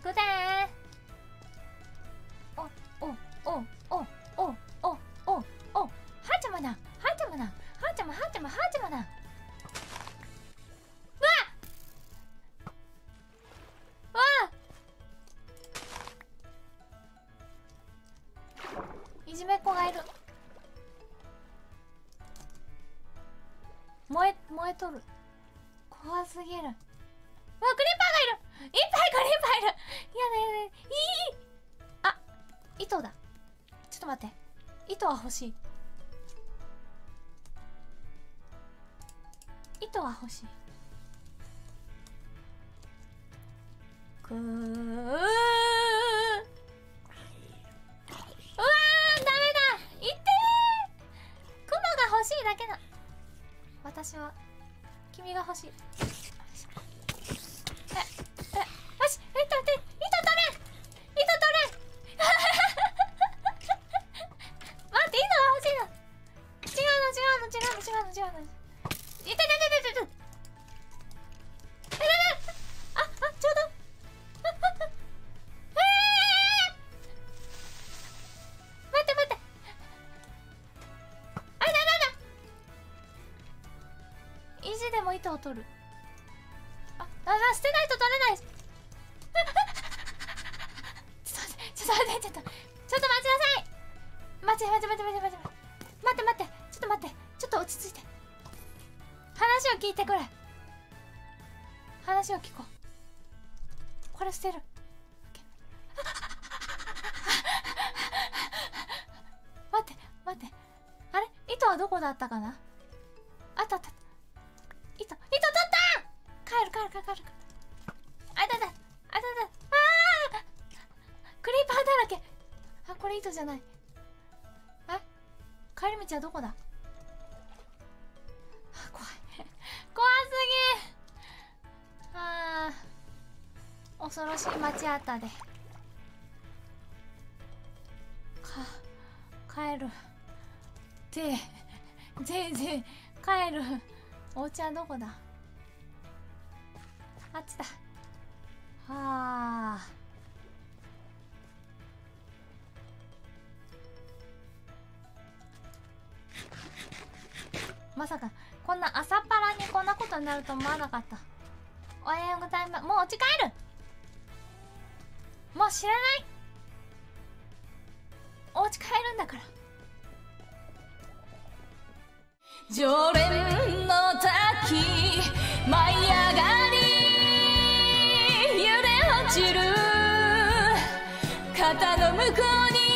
行くでー。おはーちゃまな、はーちゃまな、はーちゃま、はーちゃま、はーちゃまな。わあ、わあ、いじめっ子がいる。燃えとる。怖すぎる。わ、クリッパーがいる。いっぱいクリッパーいる。やだやだ。あ、糸だ。ちょっと待って。糸は欲しい。糸は欲しい。くー。うわー、ダメだ。いってー。雲が欲しいだけだ。私は君が欲しい。糸を取る。あ、捨てないと取れない。ちょっと待ちなさい。待って、ちょっと落ち着いて。話を聞いてくれ。話を聞こう。これ捨てる。待って。あれ、糸はどこだったかな。あった。帰る。あだだ。あー、クリーパーだらけ。あ、これ糸じゃない。あ、帰り道はどこだ。あ、怖い。怖すぎー。あー、恐ろしい街あったで。帰る。帰る。お家はどこだ。あっちだ。はあ。まさか、こんな朝っぱらにこんなことになると思わなかった。おはようございます。もう家帰る。もう知らない。お家帰るんだから。常連の滝舞い上がり揺れ落ちる、肩の向こうに